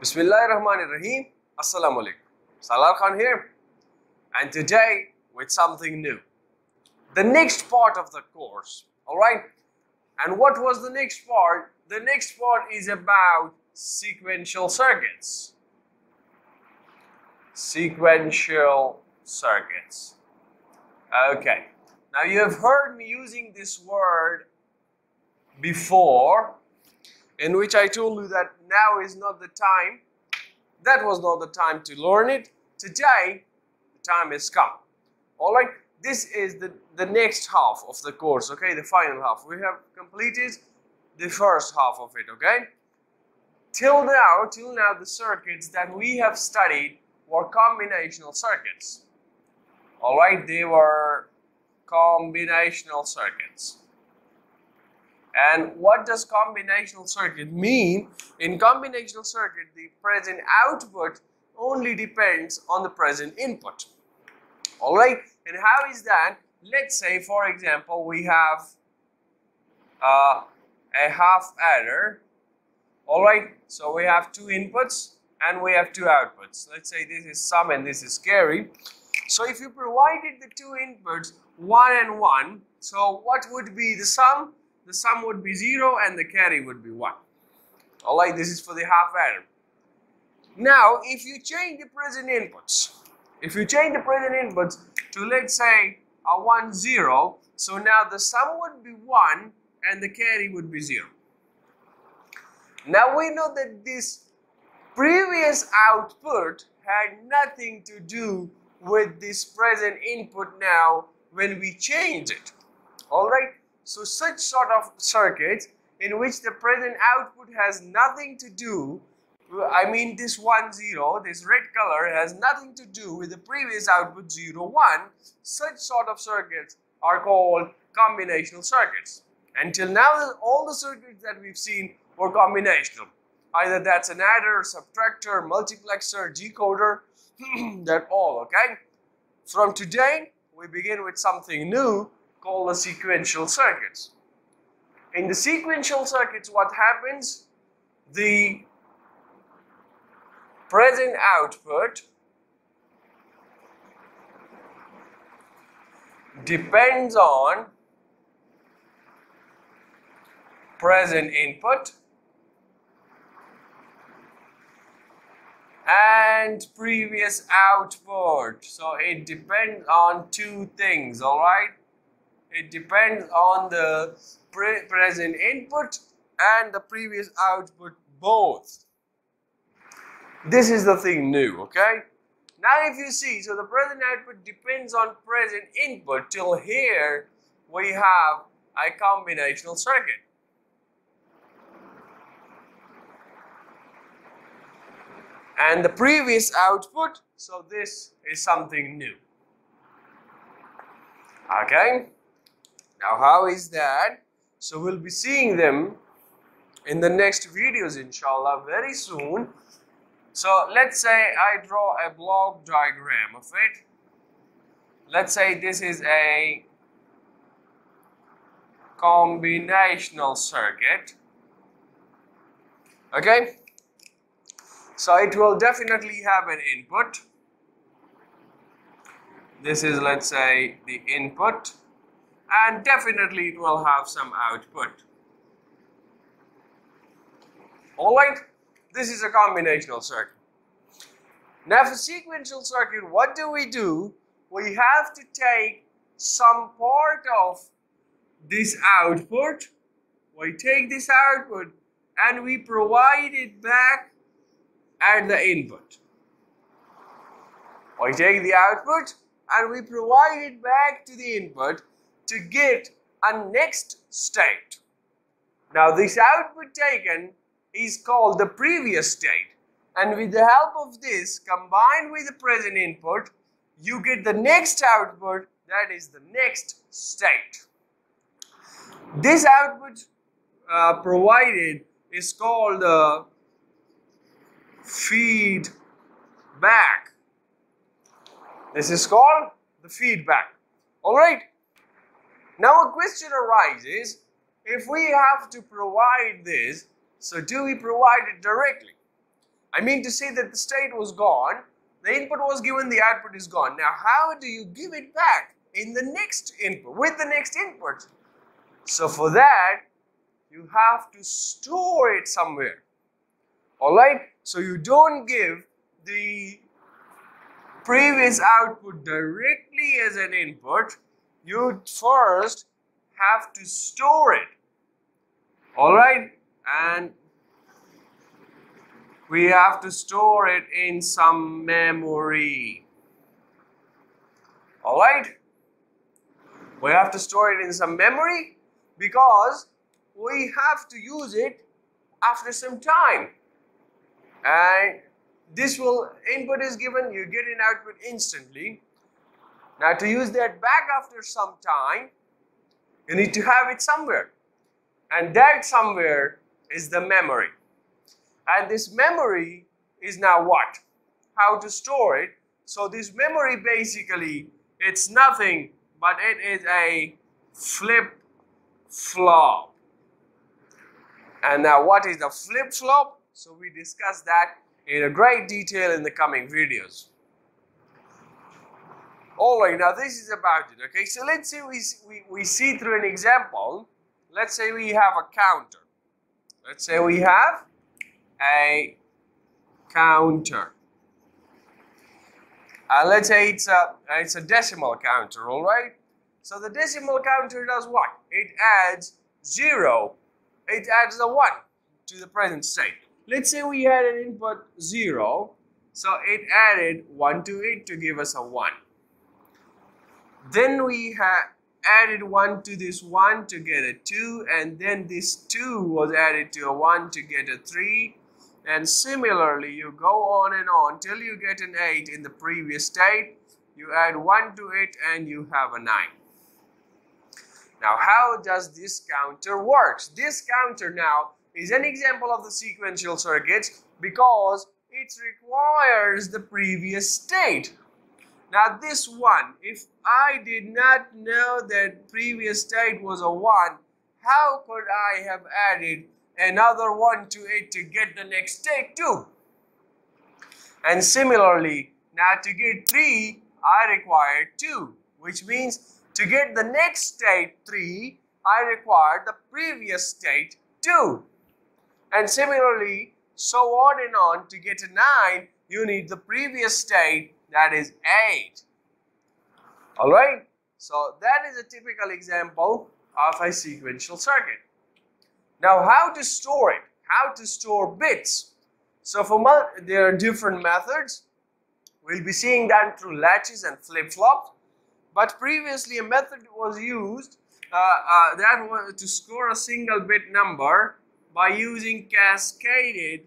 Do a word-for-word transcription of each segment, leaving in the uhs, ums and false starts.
Bismillahirrahmanirrahim. Assalamu alaikum. Salaar Khan here, and today with something new. The next part of the course, alright? And what was the next part? The next part is about sequential circuits. Sequential circuits. Okay. Now you have heard me using this word before, in which I told you that now is not the time. That was not the time to learn it. Today, the time has come. Alright, this is the, the next half of the course, okay, the final half. We have completed the first half of it, okay. Till now, till now the circuits that we have studied were combinational circuits. Alright, they were combinational circuits. And what does combinational circuit mean? In combinational circuit, the present output only depends on the present input. Alright, and how is that? Let's say, for example, we have uh, a half adder. Alright, so we have two inputs and we have two outputs. Let's say this is sum and this is carry. So if you provided the two inputs, one and one, so what would be the sum? The sum would be zero and the carry would be one. Alright, this is for the half adder. Now, if you change the present inputs, if you change the present inputs to, let's say, a one, zero, so now the sum would be one and the carry would be zero. Now we know that this previous output had nothing to do with this present input now when we change it. Alright? So such sort of circuits in which the present output has nothing to do, I mean this one, zero, this red color has nothing to do with the previous output zero, one, such sort of circuits are called combinational circuits. Until now all the circuits that we've seen were combinational. Either that's an adder, subtractor, multiplexer, decoder, they're all, okay? From today we begin with something new, called the sequential circuits. In the sequential circuits, what happens? The present output depends on present input and previous output. So it depends on two things, all right? It depends on the pre present input and the previous output both. This is the thing new, okay? Now if you see, so the present output depends on present input. Till here we have a combinational circuit. And the previous output, so this is something new. Okay? Now, how is that? So, we'll be seeing them in the next videos, inshallah, very soon. So, let's say I draw a block diagram of it. Let's say this is a combinational circuit. Okay? So, it will definitely have an input. This is, let's say, the input. And definitely it will have some output. Alright, this is a combinational circuit. Now for sequential circuit, what do we do? We have to take some part of this output. We take this output and we provide it back at the input. We take the output and we provide it back to the input to get a next state. Now this output taken is called the previous state, and with the help of this combined with the present input you get the next output, that is the next state. This output uh, provided is called the feedback. This is called the feedback. Alright. Now a question arises, if we have to provide this, so do we provide it directly? I mean to say that the state was gone, the input was given, the output is gone. Now how do you give it back in the next input, with the next input? So for that, you have to store it somewhere. Alright, so you don't give the previous output directly as an input, you first have to store it. Alright, and we have to store it in some memory. Alright, we have to store it in some memory because we have to use it after some time. And this will, input is given, you get an output instantly. Now to use that back after some time, you need to have it somewhere. And that somewhere is the memory. And this memory is now what? How to store it. So this memory basically, it's nothing but it is a flip flop. And now what is the flip flop? So we discussed that in a great detail in the coming videos. Alright, now this is about it. Okay, so let's say we, we, we see through an example. Let's say we have a counter. Let's say we have a counter. And let's say it's a, it's a decimal counter, alright? So the decimal counter does what? It adds zero. It adds a one to the present state. Let's say we had an input zero. So it added one to it to give us a one. Then we have added one to this one to get a two, and then this two was added to a one to get a three, and similarly you go on and on till you get an eight in the previous state. You add one to it and you have a nine. Now how does this counter works? This counter now is an example of the sequential circuits because it requires the previous state. Now this one, if I did not know that previous state was a one, how could I have added another one to it to get the next state too? And similarly, now to get three, I required two, which means to get the next state three, I required the previous state two. And similarly, so on and on, to get a nine, you need the previous state, that is eight. Alright, so that is a typical example of a sequential circuit. Now how to store it, how to store bits. So for there are different methods. We'll be seeing that through latches and flip-flops. But previously a method was used uh, uh, that was to store a single bit number by using cascaded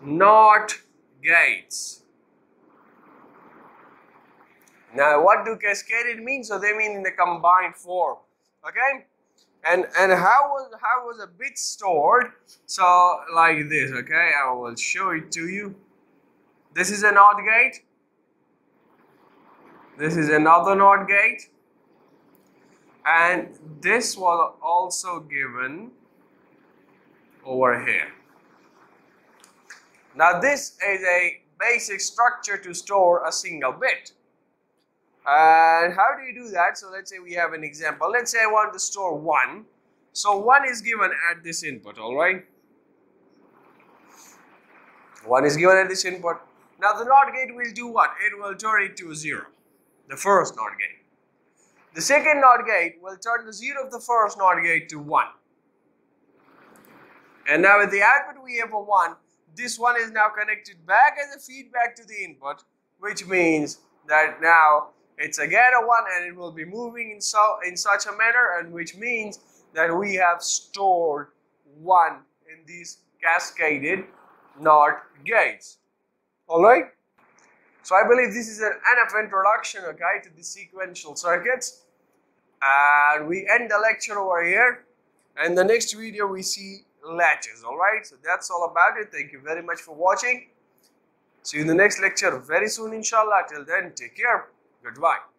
NOT gates. Now, what do cascaded mean? So they mean in the combined form, okay? And and how was how was a bit stored? So like this, okay? I will show it to you. This is a NOT gate. This is another NOT gate, and this was also given over here. Now this is a basic structure to store a single bit. And how do you do that? So let's say we have an example. Let's say I want to store one. So one is given at this input, all right? One is given at this input. Now the NOT gate will do what? It will turn it to a zero, the first NOT gate. The second NOT gate will turn the zero of the first NOT gate to one. And now with the output we have a one. This one is now connected back as a feedback to the input, which means that now it's again a one, and it will be moving in so in such a manner, and which means that we have stored one in these cascaded NOT gates. Alright? So I believe this is an enough introduction, okay, to the sequential circuits. And we end the lecture over here. And the next video we see latches. Alright? So that's all about it. Thank you very much for watching. See you in the next lecture very soon, inshallah. Till then, take care. Goodbye.